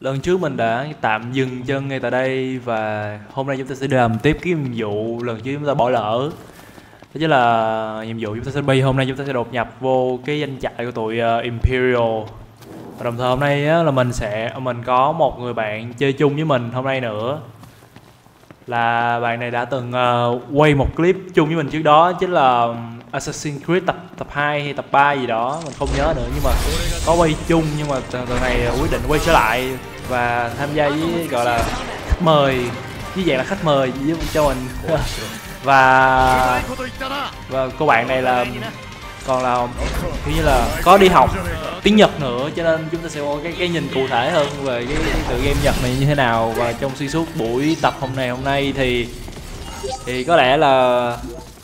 Lần trước mình đã tạm dừng chân ngay tại đây và hôm nay chúng ta sẽ làm tiếp cái nhiệm vụ lần trước chúng ta bỏ lỡ. Đó chính là nhiệm vụ chúng ta sẽ bay. Hôm nay chúng ta sẽ đột nhập vô cái danh trại của tụi Imperial. Và đồng thời hôm nay á, là mình có một người bạn chơi chung với mình hôm nay nữa. Là bạn này đã từng quay một clip chung với mình trước đó, chính là Assassin's Creed tập 2 hay tập 3 gì đó, mình không nhớ nữa, nhưng mà có quay chung. Nhưng mà tuần này quyết định quay trở lại và tham gia với gọi là khách mời, với dạng là khách mời với cho mình. Và cô bạn này là còn là kiểu như là có đi học tiếng Nhật nữa, cho nên chúng ta sẽ có cái nhìn cụ thể hơn về cái tựa game Nhật này như thế nào. Và trong xuyên suốt buổi tập hôm nay thì có lẽ là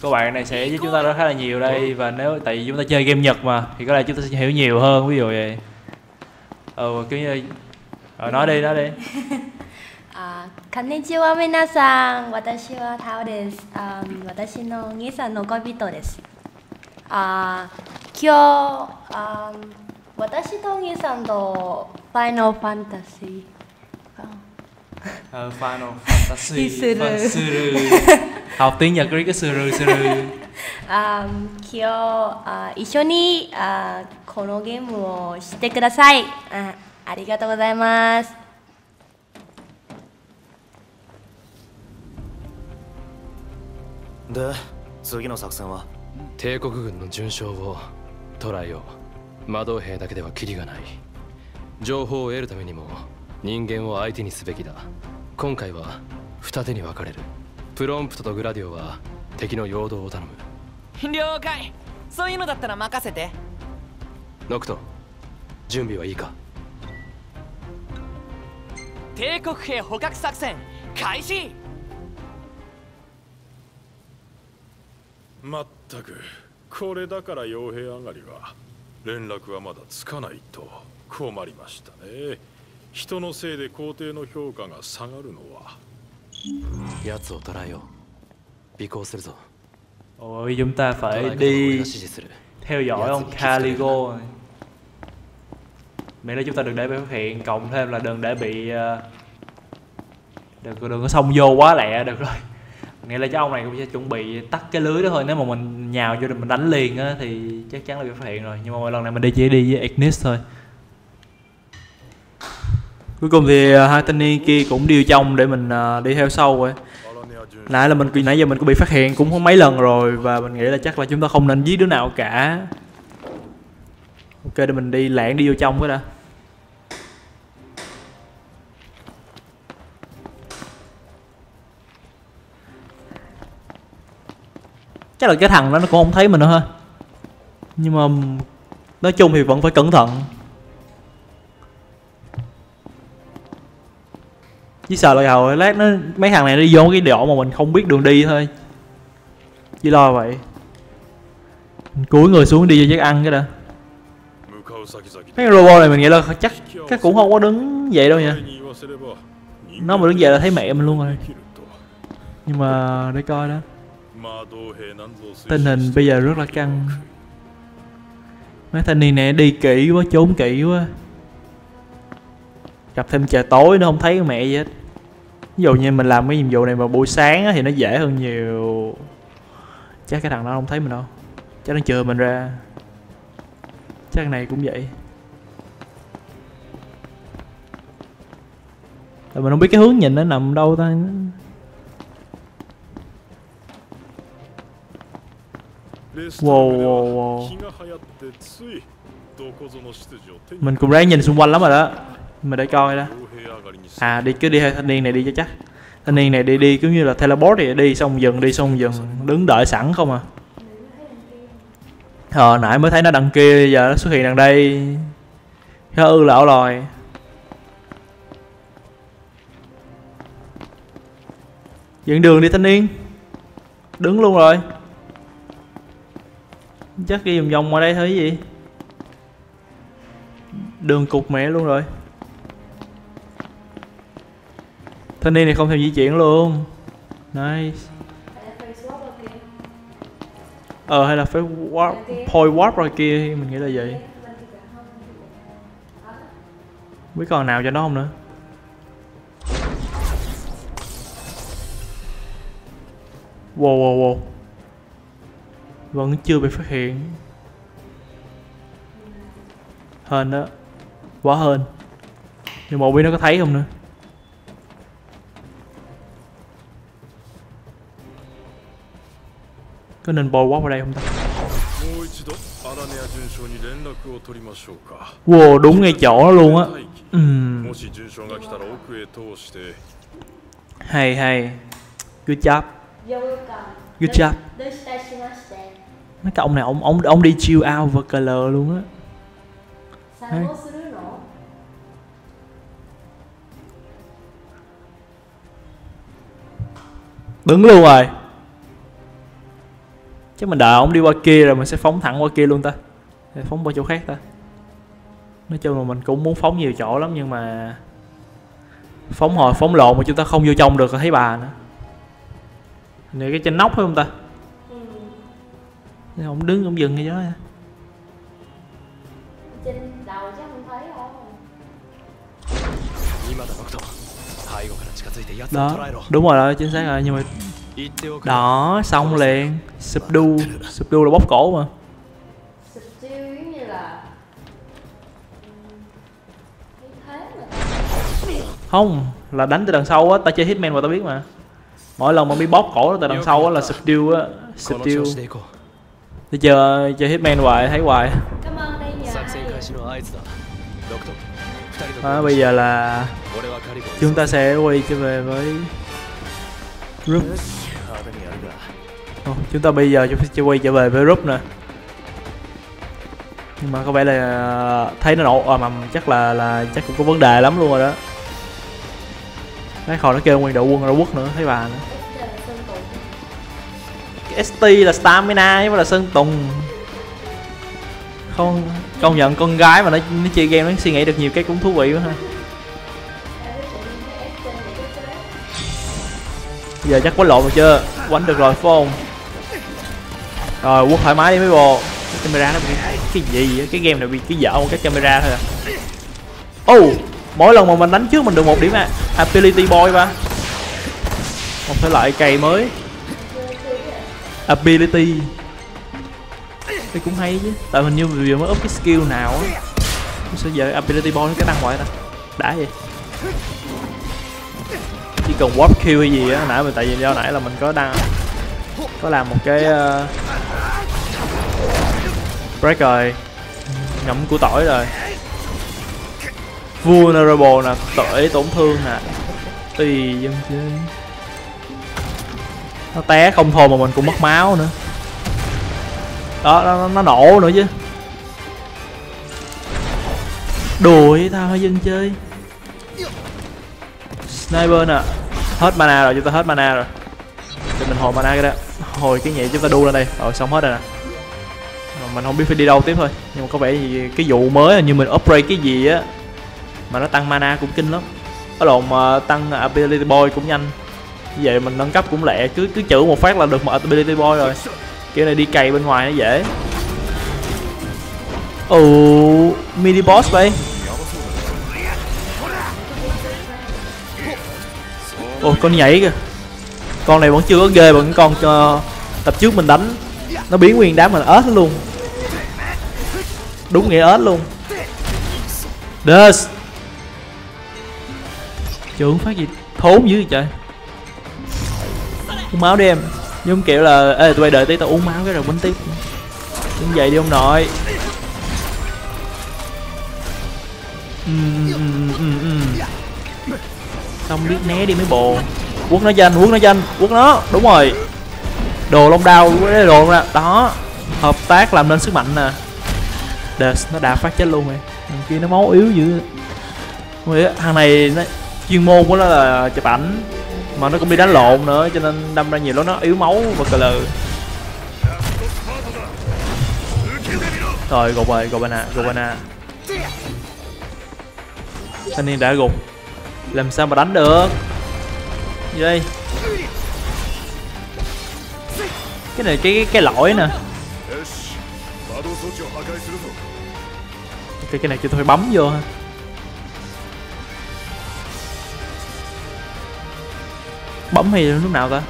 cô bạn này sẽ với chúng ta rất khá là nhiều đây, và nếu tại vì chúng ta chơi game Nhật mà thì có lẽ chúng ta sẽ hiểu nhiều hơn, ví dụ vậy. Kiểu như nói đi. Konnichiwa minasan, watashi wa Tao desu. Watashi no Gisan no koibito desu. 私とお兄さんとファイナルファンタジーファイナルファンタジーhọc tiếng Nhật Greek cái suru 今日一緒にこのゲームをしてください。ありがとうございます。で、次の作戦は帝国軍の巡将を捕らえよう。魔導兵だけではキリがない。情報を得るためにも人間を相手にすべきだ。今回は二手に分かれる。プロンプトとグラディオは敵の陽動を頼む。了解。そういうのだったら任せて。ノクト、準備はいいか？帝国兵捕獲作戦開始。まったくこれだから傭兵上がりは。連絡はまだつかないと困りましたね。人のせいで皇帝の評価が下がるのは。奴を捕らえよう。尾行するぞ。chúng ta phải đi theo dõi ông Caligo. Mẹ nói chúng ta đừng để bị phát hiện, cộng thêm là đừng để bị đừng có xông vô quá lẹ được rồi. Nghĩa là cái ông này cũng sẽ chuẩn bị tắt cái lưới đó thôi, nếu mà mình nhào vô được mình đánh liền á thì chắc chắn là bị phát hiện rồi. Nhưng mà lần này mình chỉ đi với Ignis thôi. Cuối cùng thì hai thanh niên kia cũng điêu trong để mình đi theo sau rồi. Nãy giờ mình cũng bị phát hiện cũng có mấy lần rồi, và mình nghĩ là chắc là chúng ta không nên giết đứa nào cả. Ok, để mình đi lẻn đi vô trong cái đã. Chắc là cái thằng đó nó cũng không thấy mình nữa ha. Nhưng mà nói chung thì vẫn phải cẩn thận, chỉ sợ là hồi lát nó mấy thằng này nó đi vô cái đỏ mà mình không biết đường đi thôi, chỉ lo vậy. Mình cúi người xuống đi cho chắc ăn cái đã. Mấy robot này mình nghĩ là chắc các cũng không có đứng vậy đâu nha. Nó mà đứng dậy là thấy mẹ mình luôn rồi. Nhưng mà để coi đó, tình hình bây giờ rất là căng. Mấy thanh niên này đi kỹ quá, trốn kỹ quá. Gặp thêm trời tối nó không thấy mẹ gì hết. Ví dụ như mình làm cái nhiệm vụ này vào buổi sáng thì nó dễ hơn nhiều. Chắc cái thằng đó không thấy mình đâu, chắc nó chừa mình ra. Chắc cái này cũng vậy. Tại mình không biết cái hướng nhìn nó nằm đâu ta. Wow. Mình cũng ráng nhìn xung quanh lắm rồi đó. Mình để coi đó. Cứ đi theo thanh niên này đi cho chắc. Thanh niên này đi cứ như là teleport thì đi xong dừng, đứng đợi sẵn không à. Nãy mới thấy nó đằng kia, giờ nó xuất hiện đằng đây. Nó ư lão lòi. Dẫn đường đi thanh niên. Đứng luôn rồi. Chắc đi vòng vòng ngoài đây thấy gì. Đường cục mẹ luôn rồi. Thanh niên này không thèm di chuyển luôn. Nice. Hay là phải warp, point warp ra kia, mình nghĩ là vậy. Biết còn nào cho nó không nữa. Wow, wow, wow. Vẫn chưa bị phát hiện. Hên đó. Quá hên. Nhưng mà không biết nó có thấy không nữa. Có nên bò quá vào đây không ta? Wow, đúng ngay chỗ đó luôn á. Hay hay. Good job. Good job. Mấy cái ông này ông đi chill out và cờ lờ luôn á. Đứng luôn rồi. Chắc mình đợi ổng đi qua kia rồi mình sẽ phóng thẳng qua kia luôn ta. Phóng qua chỗ khác ta. Nói chung là mình cũng muốn phóng nhiều chỗ lắm nhưng mà phóng hồi phóng lộn mà chúng ta không vô trong được là thấy bà nữa. Này cái trên nóc phải không ta? Ừ. Ông đứng ông dừng ngay đó. Trên đầu chắc không thấy đâu. Đó, đúng rồi đó, chính xác rồi nhưng mà đó, xong liền. Subdue là bóp cổ mà. Subdue giống như là không, là đánh từ đằng sau á, ta chơi Hitman mà ta biết mà. Mỗi lần mà bị bóp cổ từ đằng sau á là subdue á, subdue. Thì chơi Hitman hoài, thấy hoài. Cảm ơn đây nhà. Bây giờ là chúng ta sẽ quay trở về với group. Chúng ta bây giờ sẽ quay trở về với group nè. Nhưng mà có vẻ là thấy nó nổ mà chắc là chắc cũng có vấn đề lắm luôn rồi đó. Đấy, khỏi nó kêu nguyên đội quân Trung Quốc nữa, thấy bà nữa. Cái ST là stamina chứ không là Sơn Tùng. Không, công nhận con gái mà nó chơi game nó suy nghĩ được nhiều cái cũng thú vị quá ha. Giờ chắc quánh lộn rồi chưa? Quánh được rồi phải không? Rồi quất thoải mái đi mấy bồ. Cái camera nó bị cái gì á? Cái game này bị cái dở một cái camera thôi à. Oh, mỗi lần mà mình đánh trước mình được một điểm à. Ability boy ba. Một thể loại cày mới. Ability. Đây cũng hay chứ. Tại mình như vừa mới up cái skill nào á. Sao giờ ability boy nó cái năng ngoại ta. Đã vậy. Chỉ cần warp kill hay gì á, nãy mình tại vì do nãy là mình có làm một cái break rồi, ngậm của tỏi rồi, vulnerable nè, tỏi tổn thương nè, tùy dân chứ, nó té không thôi mà mình cũng mất máu nữa, đó nó nổ nữa chứ, đùa với tao hả dân chơi. Sniper nè, hết mana rồi, chúng ta hết mana rồi. Thì mình hồi mana cái đó, hồi cái nhẹ chúng ta đu lên đây, rồi xong hết rồi nè. Mình không biết phải đi đâu tiếp thôi, nhưng mà có vẻ gì cái vụ mới là như mình upgrade cái gì á mà nó tăng mana cũng kinh lắm. Ở lộn mà tăng ability boy cũng nhanh. Như vậy mình nâng cấp cũng lẹ, cứ chữ một phát là được một ability boy rồi. Kiểu này đi cày bên ngoài nó dễ. Ồ, mini boss đây. Ôi con nhảy kìa. Con này vẫn chưa có ghê bằng con tập trước mình đánh. Nó biến nguyên đám mình ớt luôn. Đúng nghĩa ớt luôn. Des. Trưởng phát gì thốn dữ vậy trời. Uống máu đi em. Nhưng kiểu là ê tụi bay đợi tí tao uống máu cái rồi bánh tiếp. Đứng dậy đi ông nội. Không biết né đi mấy bộ. Quất nó, đúng rồi. Đồ lông đao, đồ lông đao. Đó, hợp tác làm nên sức mạnh nè. Des, nó đã phát chết luôn rồi. Thằng kia nó máu yếu dữ. Thằng này nó, chuyên môn của nó là chụp ảnh. Mà nó cũng đi đánh lộn nữa, cho nên đâm ra nhiều lúc nó yếu máu và cờ lờ. Rồi, gục rồi, gục rồi nè. Thanh niên đã gục. Làm sao mà đánh được? Đây. Cái này cái lỗi nè. Cái này cho tôi bấm vô ha. Bấm hay lúc nào ta?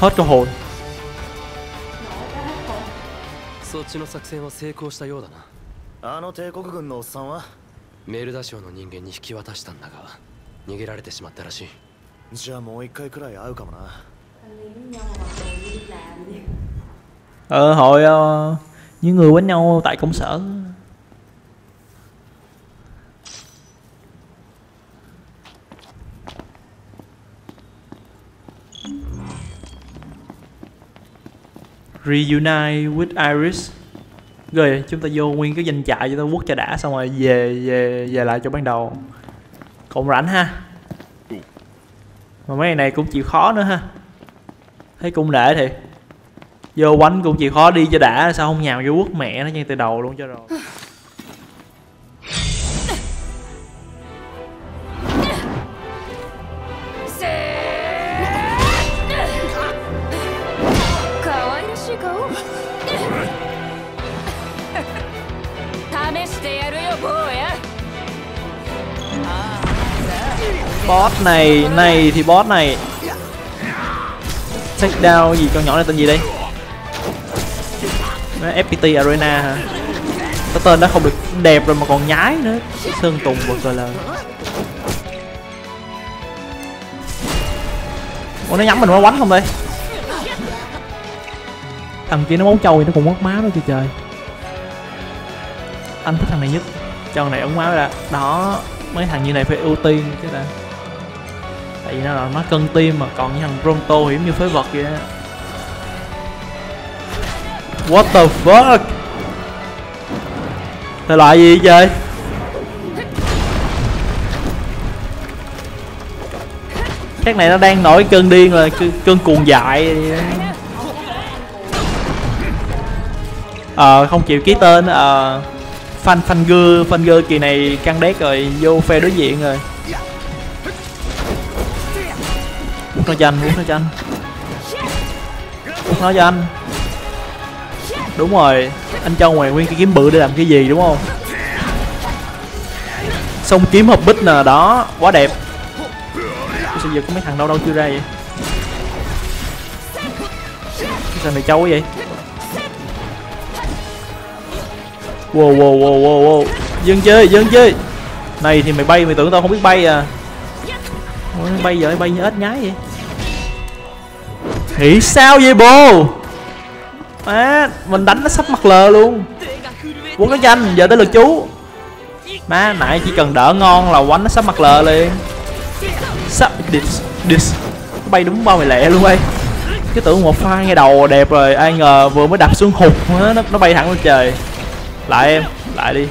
hết cơ hội. Hồi những người quánh nhau tại công sở. Reunite with Iris. Rồi chúng ta vô nguyên cái danh trại cho ta quất cho đã, xong rồi về lại chỗ ban đầu. Còn rảnh ha. Mà mấy ngày này cũng chịu khó nữa ha. Thấy cũng nể thì vô quánh cũng chịu khó đi cho đã, sao không nhào vô quất mẹ nó ngay từ đầu luôn cho rồi. Boss này thì boss này. Tech Bar gì, con nhỏ này tên gì đây? FPT Arena hả? Cái tên đó không được đẹp rồi mà còn nhái nữa. Sơn Tùng một rồi là. Ủa nó nhắm mình quá quánh không đây? Thằng kia nó máu trâu thì nó còn mất máu nữa kìa trời. Anh thích thằng này nhất. Cho thằng này ống máu ra. Đó. Mấy thằng như này phải ưu tiên chứ đã. Tại vì nó là nó cân tim mà, còn những thằng Prompto hiểm như phế vật vậy đó. What the fuck? Thể loại gì vậy trời? Cái này nó đang nổi cơn điên rồi, cơn cuồng dại. Không chịu ký tên. Fanger kỳ này căng đét rồi, vô phe đối diện rồi. Bút nó cho anh, bút nó cho anh. Bút nó cho anh. Đúng rồi, anh cho ngoài nguyên cái kiếm bự để làm cái gì đúng không? Xong kiếm hợp bích nè, đó, quá đẹp. Sao giờ có mấy thằng đâu đâu chưa ra vậy? Cái thằng này trâu quá vậy? Wow wow wow wow wow. Dân chơi này thì mày bay, mày tưởng tao không biết bay à? Ủa, bay giờ bay như ếch nhái vậy. Nghĩ sao vậy bồ? Má, mình đánh nó sắp mặt lờ luôn. Quấn nó danh, giờ tới lượt chú. Má, nãy chỉ cần đỡ ngon là quánh nó sắp mặt lờ liền. Sắp dis. Bay đúng bao mày lẹ luôn ấy. Cái tưởng một pha ngay đầu đẹp rồi, ai ngờ vừa mới đạp xuống hụt nó bay thẳng lên trời. Lại em, lại đi.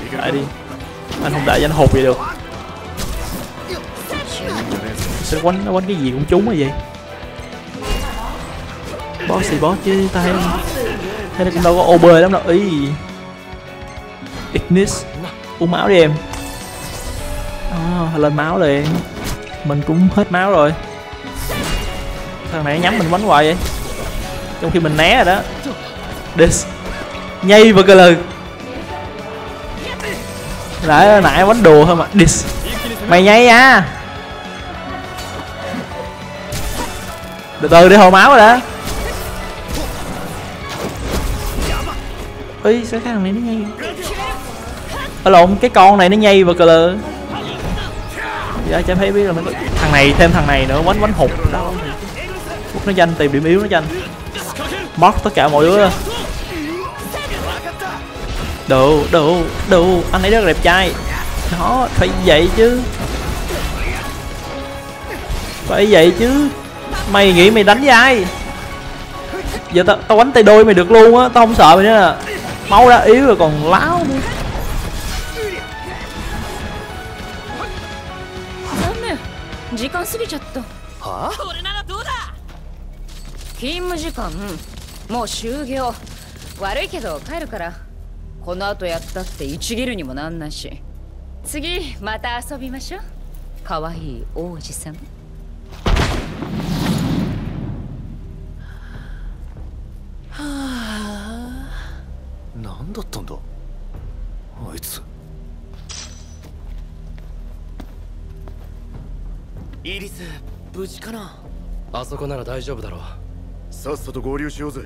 Anh không để cho anh hụt vậy được. Sao nó quánh cái gì cũng trúng rồi vậy? Boss thì boss chứ ta hay nó cũng đâu có OB lắm đâu. Ý Ignis uống máu đi em. Lên máu liền. Mình cũng hết máu rồi. Thằng này nhắm mình quánh hoài vậy, trong khi mình né rồi đó. Dis nhây và cờ lừ. Nãy quánh đùa thôi mà. Dis mày nháy á. Từ từ đi, hồi máu rồi đã. Ý sao cái thằng này nó nhây? Ở lộn, cái con này nó nhây và cờ lờ. Dạ chả thấy biết là nó có... Thằng này thêm thằng này nữa, quánh hụt đâu. Quốc nó danh, tìm điểm yếu nó danh. Móc tất cả mọi đứa. Đủ anh ấy rất là đẹp trai. Nó phải vậy chứ. Phải vậy chứ. Mày nghĩ mày đánh với ai? Giờ tao đánh tay đôi mày được luôn á, tao không sợ mày nữa là. Máu đã yếu rồi còn láo nữa. Iris, 無事かな。あそこなら大丈夫だろう。さっさと合流しようぜ.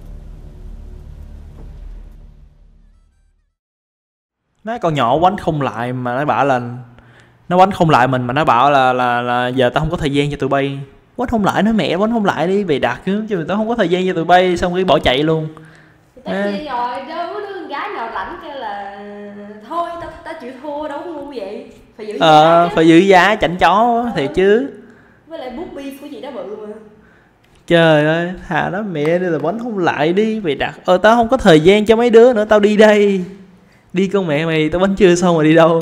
Nói con nhỏ quánh không lại mà nó bảo là nó quánh không lại mình mà nó bảo là giờ tao không có thời gian cho tụi bay. Quánh không lại, nói mẹ quánh không lại đi về đặt chứ tao không có thời gian cho tụi bay, xong cái bỏ chạy luôn. Tao chia rồi, đâu có đứa con gái nào rảnh kêu là thôi tao chịu thua, đâu có ngu vậy. Phải giữ giá. Phải giữ giá chảnh chó thiệt chứ. Với lại bút bi của chị đã bự mà. Trời ơi, thà đó mẹ đi là quánh không lại đi về đặt. Tao không có thời gian cho mấy đứa nữa, tao đi đây. Đi con mẹ mày, tao bánh chưa xong rồi đi đâu.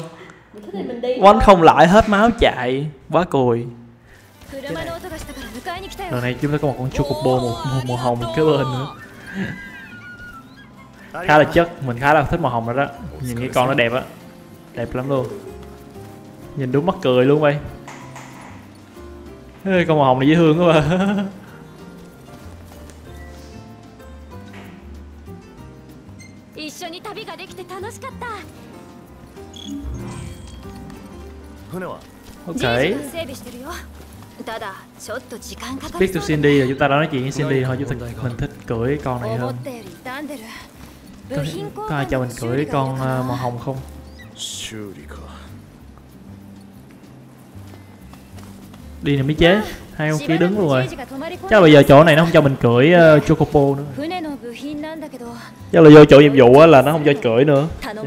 Quánh không lại hết máu chạy. Quá cùi. Lần này chúng ta có một con Chocobo màu hồng kế bên nữa. Khá là chất, mình khá là thích màu hồng rồi đó. Nhìn cái con nó đẹp á. Đẹp lắm luôn. Nhìn đúng mắc cười luôn vậy. Con màu hồng này dễ thương quá mà. Okay. Speak to Cindy là chúng ta đã nói chuyện với Cindy thôi. Chúng ta mình thích cưỡi con này hơn. Có ai cho mình cưỡi con màu hồng không? Đi này mới chế. Hai ông kia đứng luôn rồi. Chắc bây giờ chỗ này nó không cho mình cưỡi Chocobo nữa. Chắc là vô chỗ nhiệm vụ là nó không cho cưỡi nữa. Cho nên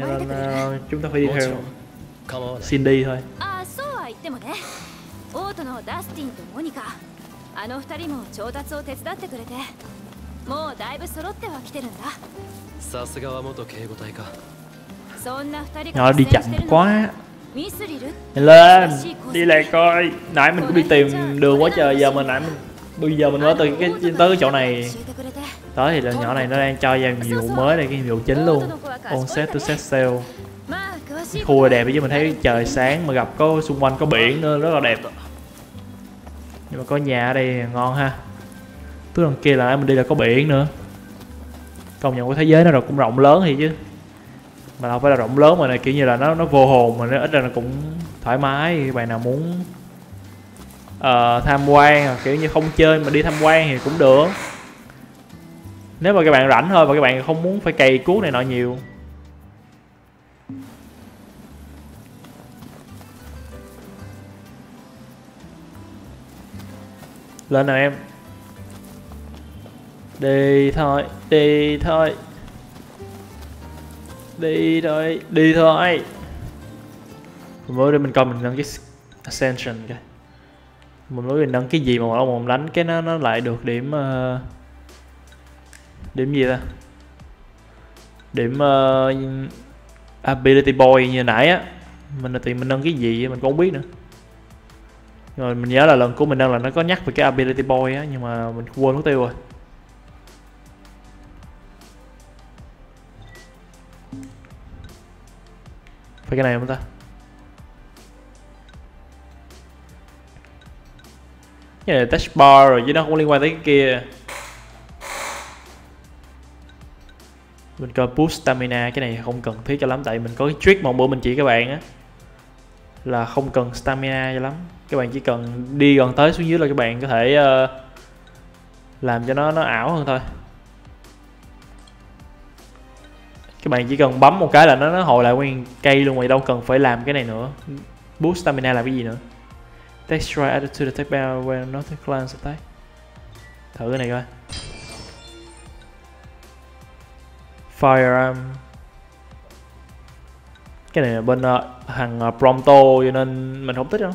chúng ta phải đi theo Cindy thôi. Nó đi chậm quá. Lên đi lại coi. Nãy mình cũng đi tìm đường quá trời. Giờ mình bây giờ mình mới từ tới cái chỗ này. Tới thì lần nhỏ này nó đang cho ra nhiệm vụ mới này, cái nhiệm vụ chính luôn. On set to set sail. Khu là đẹp chứ, mình thấy trời sáng mà gặp có xung quanh có biển nữa rất là đẹp. Nhưng mà có nhà ở đây ngon ha. Tức đằng kia là mình đi là có biển nữa. Công nhận của thế giới nó rồi cũng rộng lớn thì chứ. Mà đâu phải là rộng lớn mà này kiểu như là nó vô hồn mà nó ít ra nó cũng thoải mái. Bạn nào muốn tham quan kiểu như không chơi mà đi tham quan thì cũng được. Nếu mà các bạn rảnh thôi và các bạn không muốn phải cày cuốc này nọ nhiều. Lên nào em. Đi thôi, đi thôi. Đi thôi, đi thôi. Mới đây mình coi mình nâng cái Ascension kìa. Mình mới nâng cái gì mà ông đánh cái nó lại được điểm điểm gì ta? Điểm Ability Boy như nãy á. Mình là tiền mình nâng cái gì mình cũng không biết nữa. Rồi mình nhớ là lần của mình đang là nó có nhắc về cái Ability Boy á, nhưng mà mình quên mất tiêu rồi. Phải cái này không ta? Cái này là Tech Bar rồi chứ nó không liên quan tới cái kia. Mình coi boost stamina, cái này không cần thiết cho lắm tại mình có cái trick mà bữa mình chỉ các bạn á. Là không cần stamina cho lắm. Các bạn chỉ cần đi gần tới xuống dưới là các bạn có thể làm cho nó ảo hơn thôi. Các bạn chỉ cần bấm một cái là nó hồi lại nguyên cây luôn rồi, đâu cần phải làm cái này nữa. Boost stamina là cái gì nữa? Texture added to the tech bar when not a clan attack. Thử cái này coi. Firearm. Cái này là bên thằng Prompto cho nên mình không thích đâu.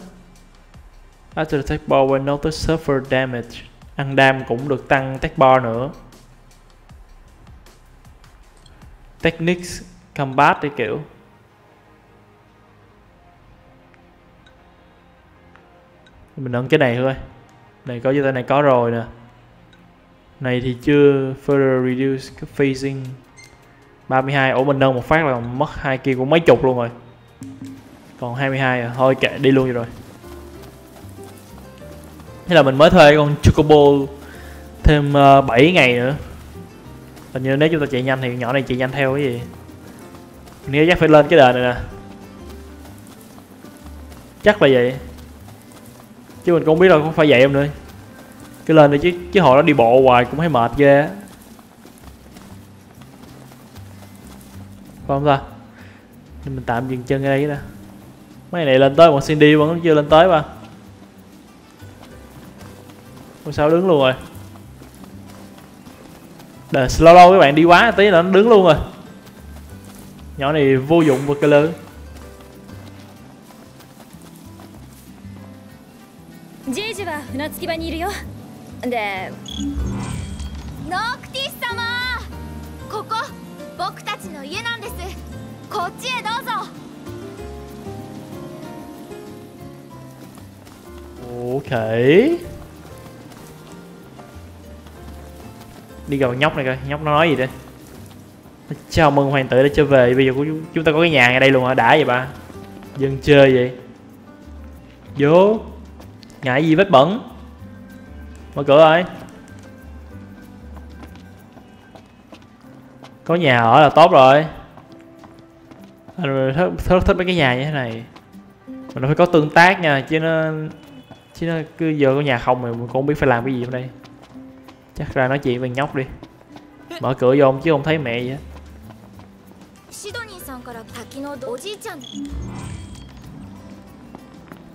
After the tech bar when notice suffer damage. Ăn dam cũng được tăng tech bar nữa. Techniques combat cái kiểu. Mình nâng cái này thôi. Này có, cái này có rồi nè. Này thì chưa. Further reduce phasing 32. Ủa mình nâng một phát là mất hai kia cũng mấy chục luôn rồi. Còn 22 rồi. Thôi kệ đi luôn vậy rồi. Thế là mình mới thuê con Chocobo thêm 7 ngày nữa. Hình như nếu chúng ta chạy nhanh thì nhỏ này chạy nhanh theo cái gì. Nếu chắc phải lên cái đền này nè. Chắc là vậy. Chứ mình cũng không biết là có phải vậy không nữa. cái lên đi chứ hồi đó đi bộ hoài cũng thấy mệt ghê á. Phải không ta? Nên mình tạm dừng chân ở đây nè. Mấy này lên tới, bọn Cindy vẫn chưa lên tới mà. Ôi sao đứng luôn rồi. Để slow lâu các bạn đi quá tí là nó đứng luôn rồi. Nhỏ này vô dụng và cái lớn. Ok. Đi gặp nhóc này coi, nhóc nó nói gì đây. Chào mừng hoàng tử đã trở về, bây giờ chúng ta có cái nhà ở đây luôn hả? Đã vậy ba. Dân chơi vậy. Vô. Ngại gì vết bẩn. Mở cửa ơi. Có nhà ở là tốt rồi. Anh thích mấy cái nhà như thế này. Mình phải có tương tác nha, chứ nó cứ giờ có nhà không mà mình cũng không biết phải làm cái gì ở đây. Chắc ra nói chuyện với nhóc đi. Mở cửa vô chứ không thấy mẹ gì hết.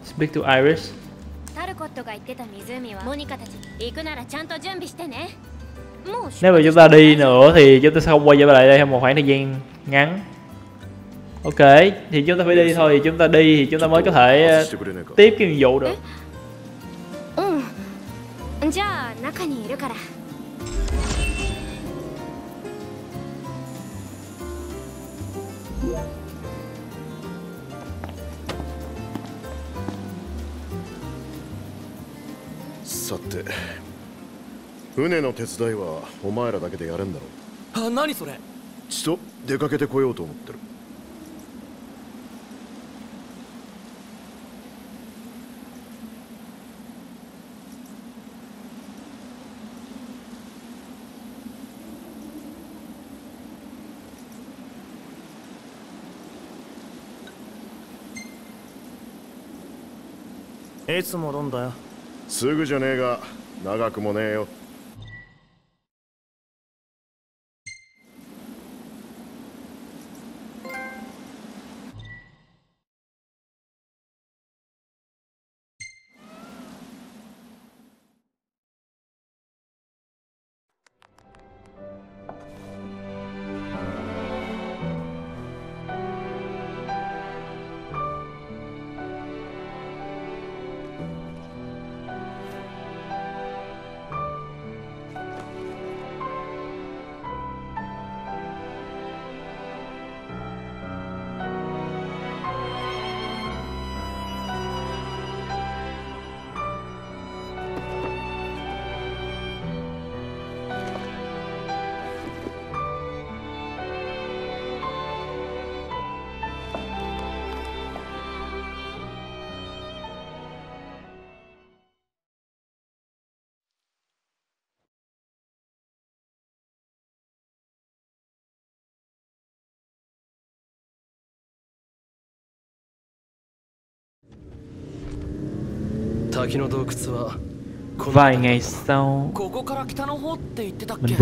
Speak to Iris. Nếu mà chúng ta đi nữa thì chúng ta sẽ không quay trở lại đây trong một khoảng thời gian ngắn. Ok, thì chúng ta phải đi thôi, thì chúng ta đi thì chúng ta mới có thể tiếp cái nhiệm vụ được. Vài ngày sau, mình vừa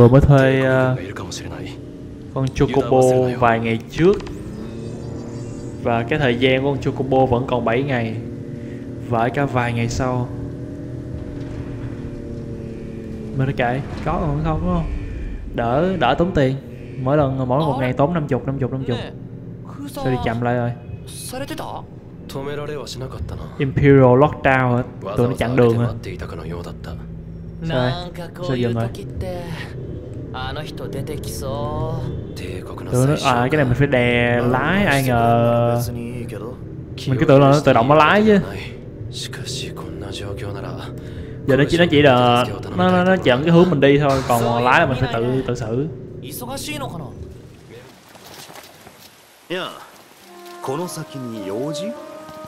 mới thuê con Chocobo vài ngày trước. Và cái thời gian của con Chocobo vẫn còn 7 ngày. Và cả vài ngày sau mình đã kệ, có còn không đúng không? Đỡ tốn tiền. Mỗi một ngày tốn 50. Sao đi chậm lại rồi. Imperial lockdown hả? Tụi nó chặn đường hả? Sao dừng rồi? Tụi nó... À, cái này mình phải đè lái, ai ngờ... Mình cứ tưởng là nó tự động nó lái chứ. Giờ nó chỉ là... Nó chặn cái hướng mình đi thôi, còn lái là mình phải tự xử.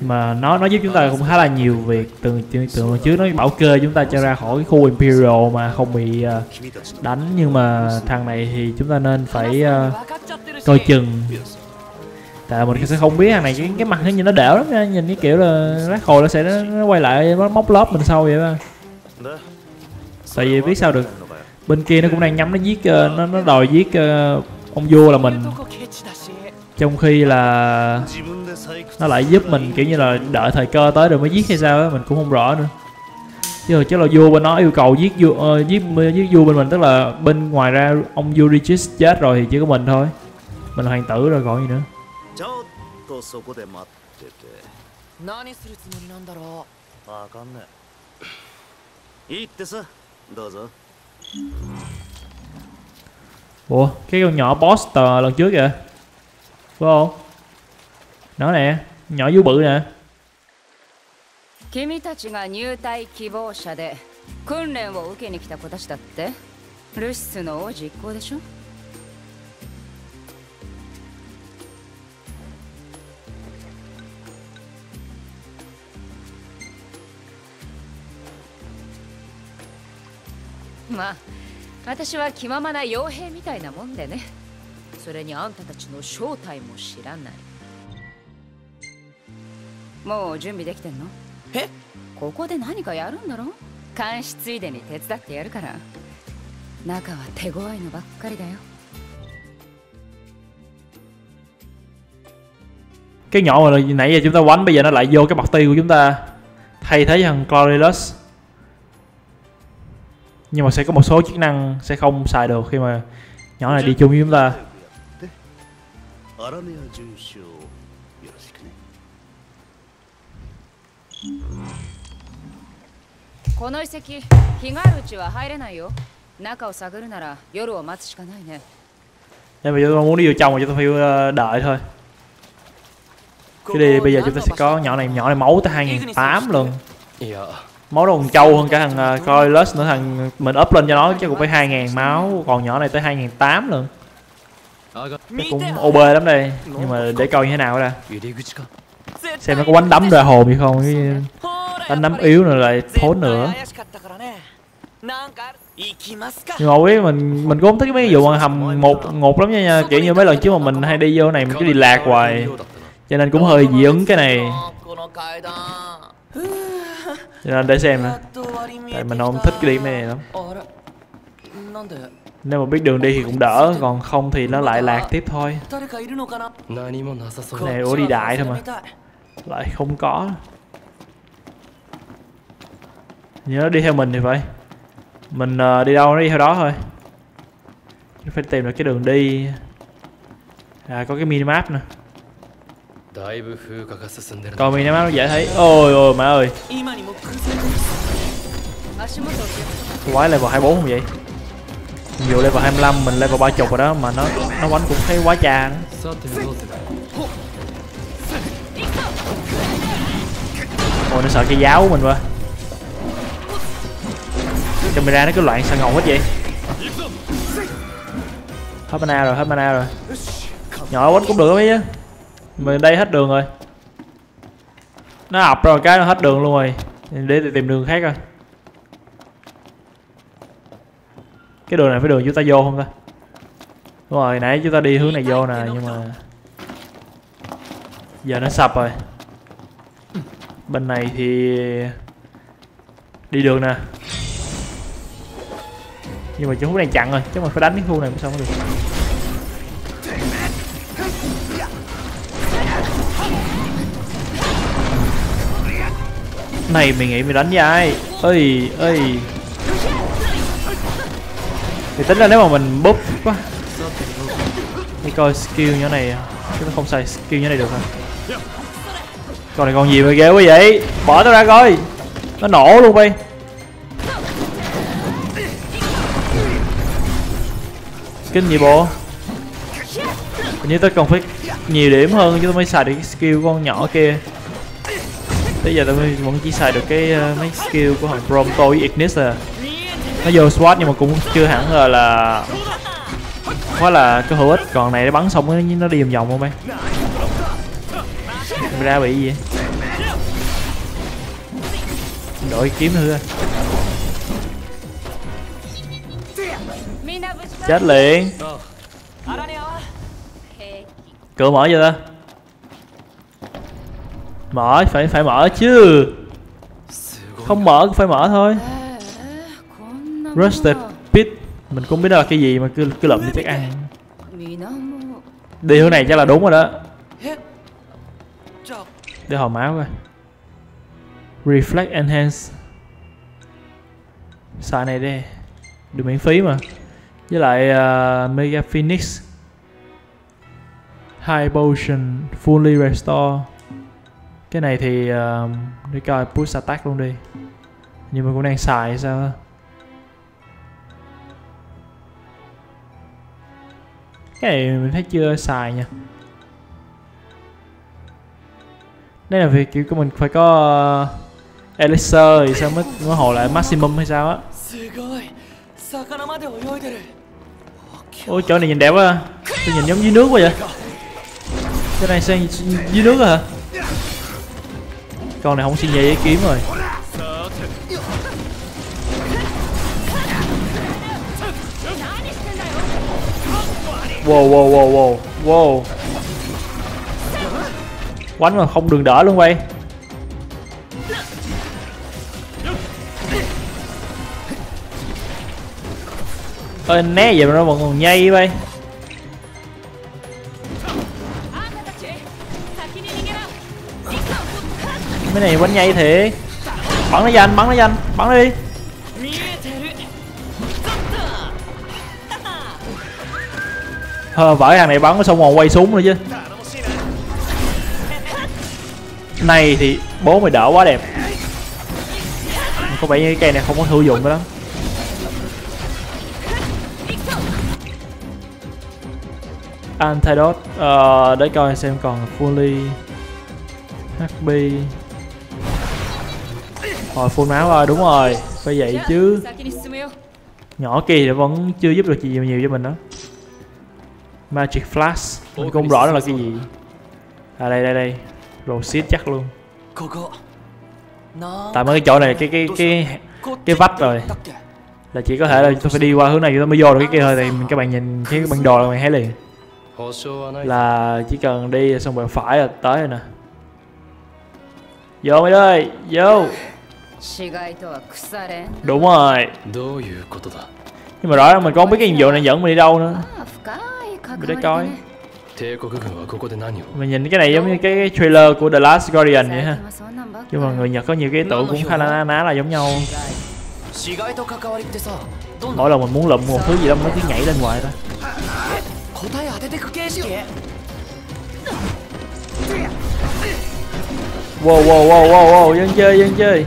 Mà nó giúp chúng ta cũng khá là nhiều việc. Từ trước nó bảo kê chúng ta cho ra khỏi khu Imperial mà không bị đánh. Nhưng mà thằng này thì chúng ta nên phải coi chừng. Tại mình sẽ không biết thằng này cái mặt nó nhìn nó đẻo lắm nha. Nhìn cái kiểu là rác hồi nó sẽ nó quay lại nó móc lốp mình sau vậy đó. Tại vì biết sao được, bên kia nó cũng đang nhắm nó giết, nó đòi giết ông vua là mình. Trong khi là nó lại giúp mình kiểu như là đợi thời cơ tới rồi mới giết hay sao á, mình cũng không rõ nữa. Chứ là vua bên nó yêu cầu giết vua, giết vua bên mình, tức là bên ngoài ra ông vua Regis chết rồi thì chỉ có mình thôi. Mình là hoàng tử rồi còn gì nữa. Ủa, cái con nhỏ boss tờ lần trước kìa, phải không? Nó nè, nhỏ vú bự nè. Cái nhỏ mà nãy giờ chúng ta quánh bây giờ nó lại vô cái party của chúng ta thay thế thằng Chlorylus. Nhưng mà sẽ có một số chức năng sẽ không xài được khi mà nhỏ này đi chung với chúng ta. Nên bây giờ muốn đi vô trong thì chúng ta phải đợi thôi. Chứ đi bây giờ chúng ta sẽ có nhỏ này máu tới 2008 luôn. Máu nó còn trâu hơn cả thằng Coilus nữa, thằng mình up lên cho nó chắc cũng phải 2000 máu, còn nhỏ này tới 2008 luôn. Chắc cũng OB lắm đây, nhưng mà để coi như thế nào ra. Xem nó có đánh đấm ra hồn gì không, đánh đấm yếu nữa lại thốn nữa. Nhưng mà biết mình cũng không thích mấy vụ hầm ngột lắm nha, kiểu như mấy lần trước mà mình hay đi vô này mình cứ đi lạc hoài. Cho nên cũng hơi dị ứng cái này. Cho nên để xem nè. Tại mình không thích cái điểm này lắm. Nếu mà biết đường đi thì cũng đỡ, còn không thì nó lại lạc tiếp thôi. Cái này ủa đi đại thôi mà lại không có. Nhớ đi theo mình thì phải. Mình đi đâu nó đi theo đó thôi. Phải tìm được cái đường đi. À có cái minimap nè. Còn mình nó dễ thấy. Ôi ôi má ơi. Quái level 24 không vậy? Dù level 25 mình level 30 rồi đó mà nó quánh cũng thấy quá cha nữa. Ôi nó sợ cái giáo của mình quá. Camera nó cứ loạn sao ngầu hết vậy. Hết mana rồi. Nhỏ quánh cũng được mấy chứ. Mình đây hết đường rồi. Nó ập rồi cái nó hết đường luôn rồi. Để tìm đường khác coi. Cái đường này phải đường chúng ta vô không ta? Đúng rồi, nãy chúng ta đi hướng này vô nè, nhưng mà giờ nó sập rồi. Bên này thì đi đường nè. Nhưng mà chỗ khu này chặn rồi, chắc mình phải đánh cái khu này mới xong mới được. Này mình nghĩ mình đánh với ai? Ơi thì tính ra nếu mà mình búp quá đi coi skill nhỏ này, chứ nó không xài skill nhỏ này được hả? Con này con gì mà ghê quá vậy, bỏ tao ra coi nó nổ luôn đi. Kinh gì bộ, hình như tao còn phải nhiều điểm hơn chứ tao mới xài được cái skill con nhỏ kia. Bây giờ tao vẫn chỉ xài được cái mấy skill của thằng Prompto với Ignis à. Nó vô SWAT nhưng mà cũng chưa hẳn là quá là cái hữu ích. Còn này nó bắn xong nó đi vòng vòng không em. Mày ra bị gì vậy? Đổi kiếm thử coi. Chết liền. Cửa mở chưa ta? Mở, phải mở chứ. Không mở cũng phải mở thôi. Rusted Pit. Mình cũng biết đó là cái gì mà cứ lụm đi chắc ăn. Đi hướng này chắc là đúng rồi đó. Để hồi máu coi. Reflect Enhance. Xài này đi. Được miễn phí mà. Với lại Mega Phoenix. High Potion Fully Restore. Cái này thì để coi push attack luôn đi. Nhưng mà cũng đang xài sao. Cái này mình thấy chưa xài nha. Đây là việc kiểu của mình phải có Elixir thì sao mới nó hồi lại maximum hay sao á. Ôi chỗ này nhìn đẹp quá. Tôi nhìn giống dưới nước quá vậy. Cái này sang dưới nước hả? Con này không xin dây với kiếm rồi. Wow wow wow wow wow. Quánh mà không đường đỡ luôn vậy. Ơi né vậy mà nó còn nhây vậy. Mấy này quánh nhây thiệt. Bắn nó danh, bắn nó danh, bắn nó đi. Hơ vỡ hàng này bắn xong còn quay súng nữa chứ. Này thì bố mày đỡ quá đẹp. Có vẻ như cái cây này không có hữu dụng đó. Antidote để coi xem còn fully HP. Hồi full máu rồi, đúng rồi. Phải vậy chứ. Nhỏ kia thì vẫn chưa giúp được gì nhiều cho mình đó. Magic Flash, mình cũng không rõ nó là cái gì. À đây đây đây. Rồi xít chắc luôn. Tại mấy cái chỗ này cái vách rồi. Là chỉ có thể là tôi phải đi qua hướng này tôi mới vô được cái kia thôi. Thì các bạn nhìn thấy cái bản đồ là mình thấy liền. Là chỉ cần đi xong bạn phải là tới rồi nè. Vô mấy ơi, vô. Đúng rồi. Nhưng mà rõ ràng mình cũng không biết cái nhiệm vụ này dẫn mình đi đâu nữa. Mình để coi. Mình nhìn cái này giống như cái trailer của The Last Guardian vậy ha. Nhưng mà người Nhật có nhiều cái ý tưởng cũng khá là ná là giống nhau. Mỗi lần mình muốn lụm một thứ gì đó mới cứ nhảy lên ngoài thôi. Wow wow wow wow wow, dân chơi dân chơi.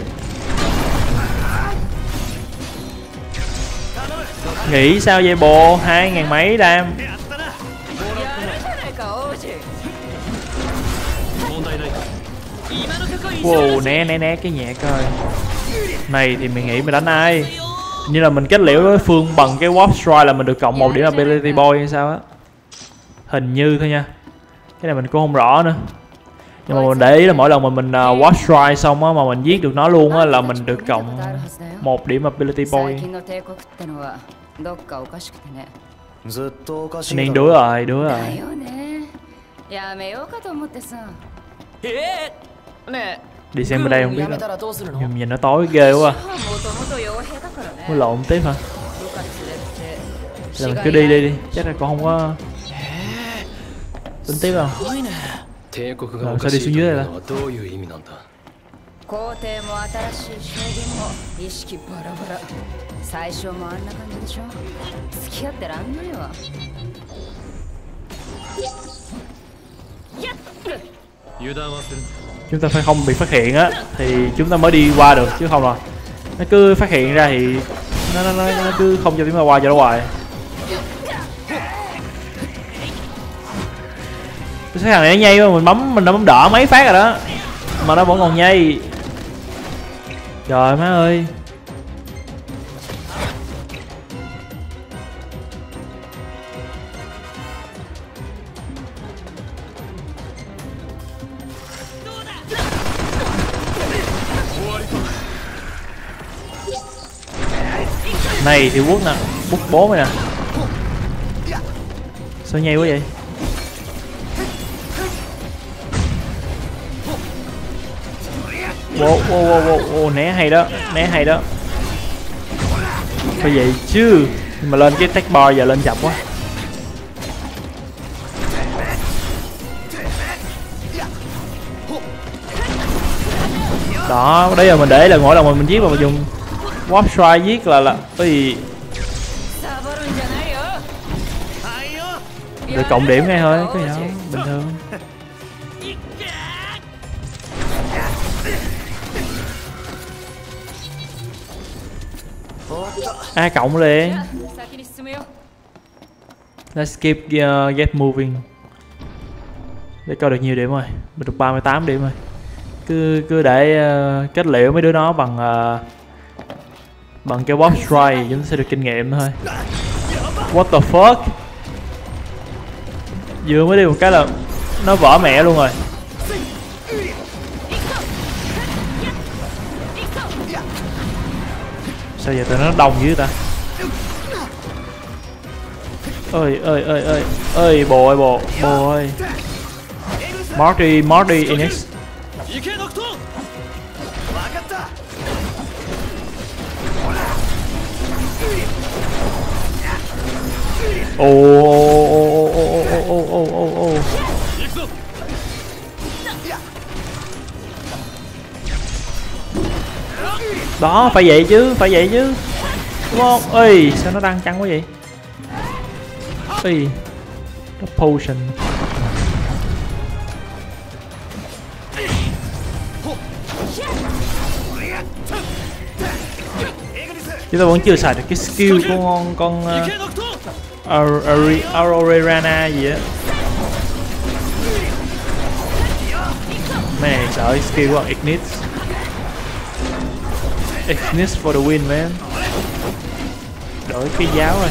Nghĩ sao vậy bộ, 2000 mấy đam. Wow, né cái nhẹ coi. Này thì mình nghĩ mình đánh ai. Như là mình kết liễu đối phương bằng cái Warp Strike là mình được cộng 1 điểm Ability Boy hay sao á. Hình như thôi nha. Cái này mình cũng không rõ nữa. Nhưng mà mình để ý là mỗi lần mà mình Warp Strike xong á, mà mình giết được nó luôn á là mình được cộng 1 điểm Ability Boy. Nên đứa rồi, đứa rồi. Đi xem bên đây không biết đâu. Nhưng nhìn nó tối ghê quá. Mới lộn tiếp hả? Là mình cứ đi đi. Chắc là còn không có tính tiếp đâu. Làm sao đi xuống dưới đây là? Chúng ta phải không bị phát hiện á thì chúng ta mới đi qua được, chứ không rồi nó cứ phát hiện ra thì nó cứ không cho chúng ta qua cho nó hoài. Cái thằng này nó nhây mà mình bấm, mình đã bấm đỡ mấy phát rồi đó. mà nó vẫn còn nhây. Trời má ơi. Này thì quốc nè, quốc bố này nè. Sao nhây quá vậy? Wow, wow, wow, wow, wow, né hay đó, né hay đó. Phải vậy chứ. Nhưng mà lên cái Tech Bar giờ lên chậm quá. Đó, đấy là mình để là mỗi lần mà mình giết là mình dùng Warp Strike giết là ui. Rồi cộng điểm ngay thôi, có gì đâu, bình thường. A cộng lên. Let's keep get moving. Để coi được nhiều điểm rồi. Mình được 38 điểm rồi. Cứ để kết liễu mấy đứa nó bằng bằng cái Warp Strike, chúng ta sẽ được kinh nghiệm thôi. What the fuck? Vừa mới đi một cái là nó vỡ mẹ luôn rồi. Sao giờ tụi nó đông dữ ta? Ơi ơi ơi ơi ơi, bồ ơi bồ, bồ ơi. Morty, Morty, Ignis. Ô ô ô ô ô ô. Đó, phải vậy chứ, phải vậy chứ. Đúng không? Ê, sao nó đang căng quá vậy? Ê, nó potion. Chúng ta vẫn chưa xài được cái skill của con Aurorana gì á. Mẹ sợ skill của Ignis. Ignis for the win man. Đổi cái giáo rồi.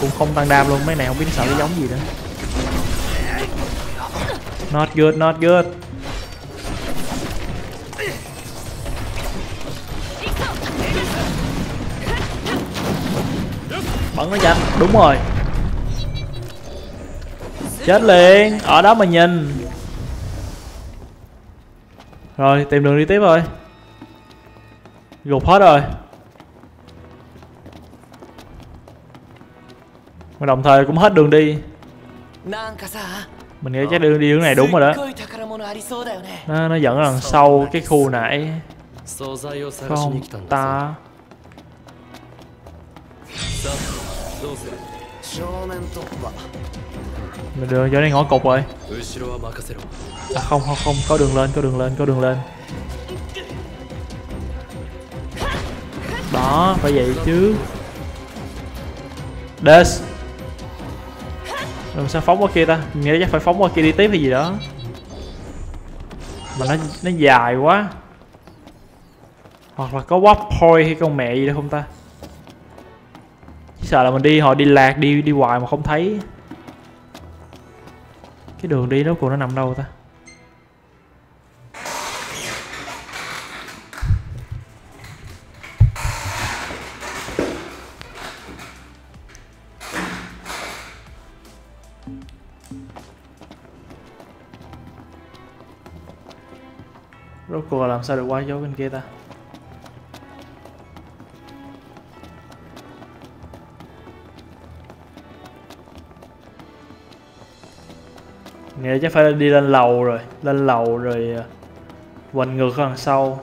Cũng không tăng đam luôn, mấy này không biết sợ cái giống gì nữa. Not good, not good. Bắn nó chặt, đúng rồi. Chết liền, ở đó mà nhìn. Rồi, tìm đường đi tiếp rồi. Gục hết rồi. Mà đồng thời cũng hết đường đi. Mình nghĩ chắc đường đi hướng này đúng rồi đó. Nó dẫn rằng sau cái khu nãy. Không ta. Mình đường chỗ này ngõ cục rồi. À không không không, có đường lên, có đường lên, có đường lên. Đó, phải vậy chứ. Des. Làm sao phóng qua kia ta? Mình nghĩ chắc phải phóng qua kia đi tiếp hay gì đó. Mà nó dài quá. Hoặc là có warp point hay con mẹ gì đó không ta? Chỉ sợ là mình đi, họ đi lạc, đi hoài mà không thấy. Cái đường đi đó của nó nằm đâu ta? Rốt cuộc làm sao được qua chỗ bên kia ta? Nghĩa chắc phải đi lên lầu rồi quanh ngược ở đằng sau.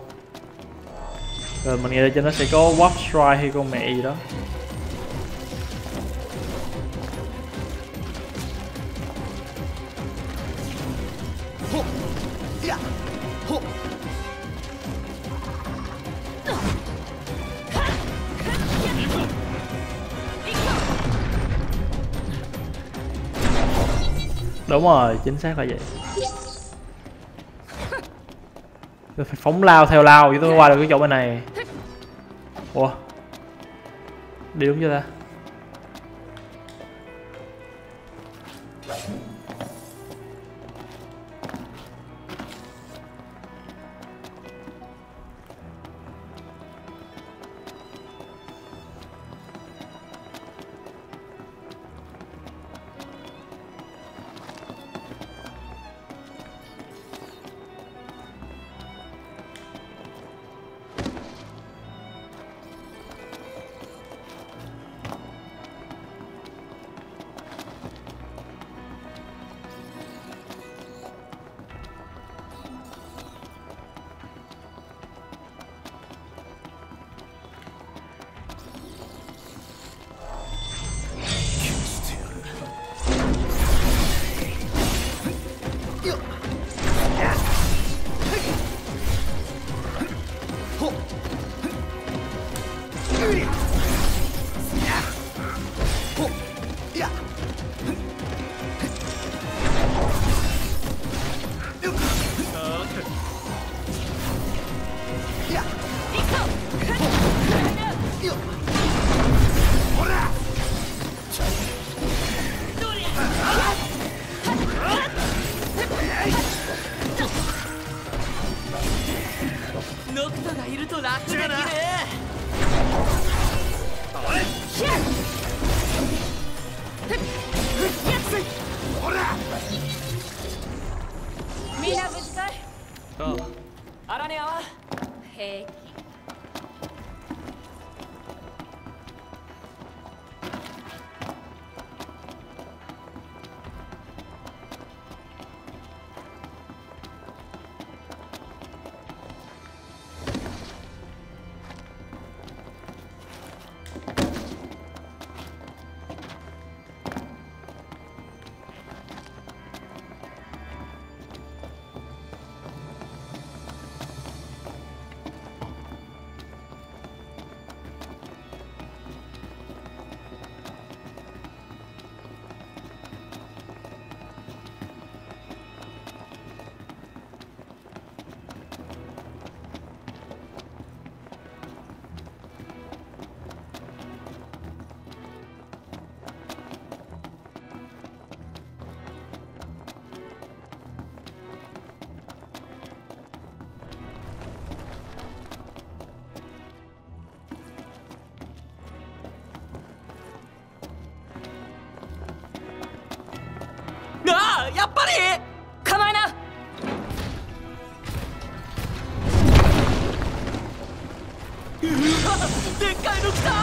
Rồi mình nghĩ là trên nó sẽ có Warp Strike hay con mẹ gì đó. Đúng rồi, chính xác là vậy. Tôi phải phóng lao theo lao chứ tôi qua được cái chỗ bên này. Ủa, đi đúng chưa ta?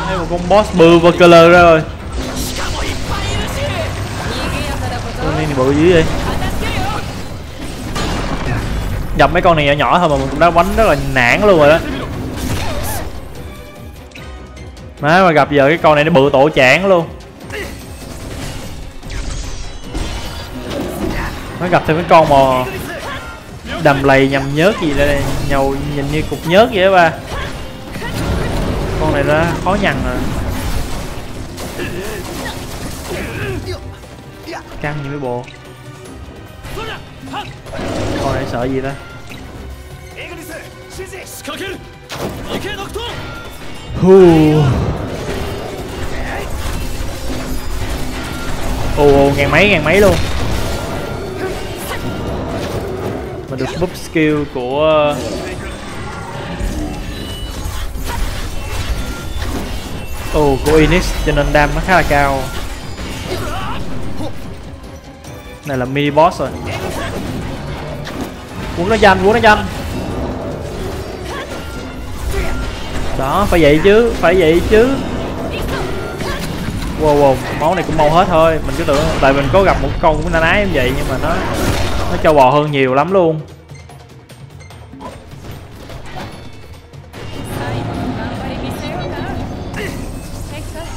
Đây một con boss bự và killer ra rồi. Con này bự dữ vậy. Dập mấy con này nhỏ nhỏ thôi mà mình cũng đã đánh rất là nản luôn rồi đó. Má mà gặp giờ cái con này nó bự tổ chảng luôn. Mới gặp thêm cái con mò đầm lầy nhầm nhớt gì đây, nhầu nhìn như cục nhớt vậy đó ba. Con này đã khó nhằn rồi. Căng như mấy bộ. Con này sợ gì ta? Ồ, ngàn mấy luôn. Mình được búp skill của của Ignis cho nên đam nó khá là cao. Này là mini boss rồi. Cuốn nó danh, cuốn nó danh. Đó, phải vậy chứ, phải vậy chứ. Wow, wow, máu này cũng mau hết thôi. Mình cứ tưởng, tại mình có gặp một con cũng na ná như vậy nhưng mà nó trâu bò hơn nhiều lắm luôn.